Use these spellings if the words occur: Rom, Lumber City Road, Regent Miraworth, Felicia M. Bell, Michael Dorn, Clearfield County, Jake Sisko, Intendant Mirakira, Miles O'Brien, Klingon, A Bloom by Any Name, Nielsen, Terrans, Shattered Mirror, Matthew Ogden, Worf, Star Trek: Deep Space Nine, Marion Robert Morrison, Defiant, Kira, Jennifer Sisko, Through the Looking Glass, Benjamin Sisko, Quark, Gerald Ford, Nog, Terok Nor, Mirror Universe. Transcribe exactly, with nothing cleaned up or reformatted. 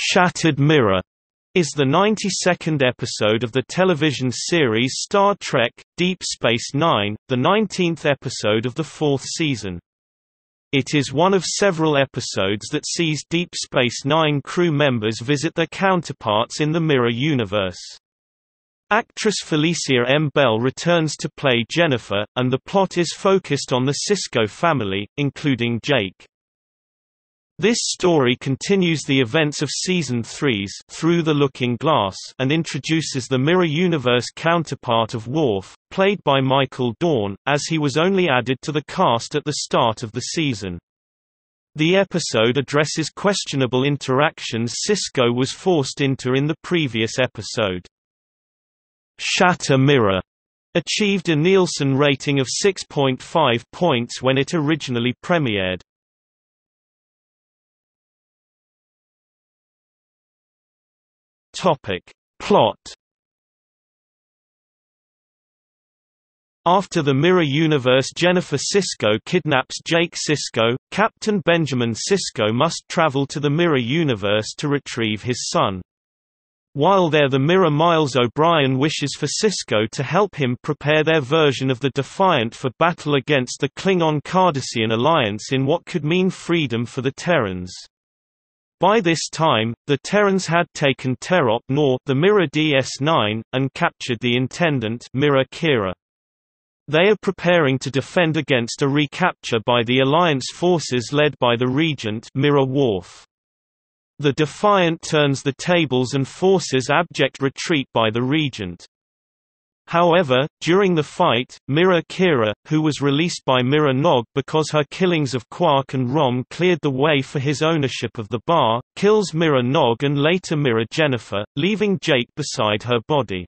Shattered Mirror is the ninety-second episode of the television series Star Trek – Deep Space Nine, the nineteenth episode of the fourth season. It is one of several episodes that sees Deep Space Nine crew members visit their counterparts in the Mirror Universe. Actress Felicia M. Bell returns to play Jennifer, and the plot is focused on the Sisko family, including Jake. This story continues the events of Season three's Through the Looking Glass and introduces the Mirror Universe counterpart of Worf, played by Michael Dorn, as he was only added to the cast at the start of the season. The episode addresses questionable interactions Sisko was forced into in the previous episode. Shatter Mirror achieved a Nielsen rating of six point five points when it originally premiered. Topic. Plot. After the Mirror Universe, Jennifer Sisko kidnaps Jake Sisko. Captain Benjamin Sisko must travel to the Mirror Universe to retrieve his son. While there, the Mirror Miles O'Brien wishes for Sisko to help him prepare their version of the Defiant for battle against the Klingon-Cardassian alliance in what could mean freedom for the Terrans. By this time, the Terrans had taken Terok Nor, the Mirror D S nine, and captured the Intendant Mirakira. They are preparing to defend against a recapture by the Alliance forces led by the Regent Miraworth. The Defiant turns the tables and forces abject retreat by the Regent. However, during the fight, Mirror Kira, who was released by Mirror Nog because her killings of Quark and Rom cleared the way for his ownership of the bar, kills Mirror Nog and later Mirror Jennifer, leaving Jake beside her body.